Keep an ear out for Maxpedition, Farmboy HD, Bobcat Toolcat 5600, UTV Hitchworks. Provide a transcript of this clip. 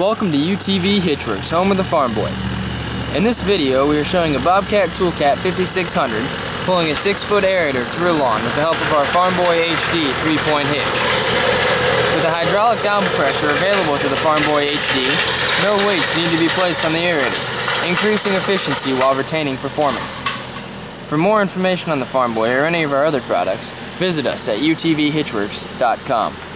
Welcome to UTV Hitchworks, home of the Farmboy. In this video, we are showing a Bobcat Toolcat 5600 pulling a 6-foot aerator through a lawn with the help of our Farmboy HD 3-point hitch. With the hydraulic down pressure available to the Farmboy HD, no weights need to be placed on the aerator, increasing efficiency while retaining performance. For more information on the Farmboy or any of our other products, visit us at utvhitchworks.com.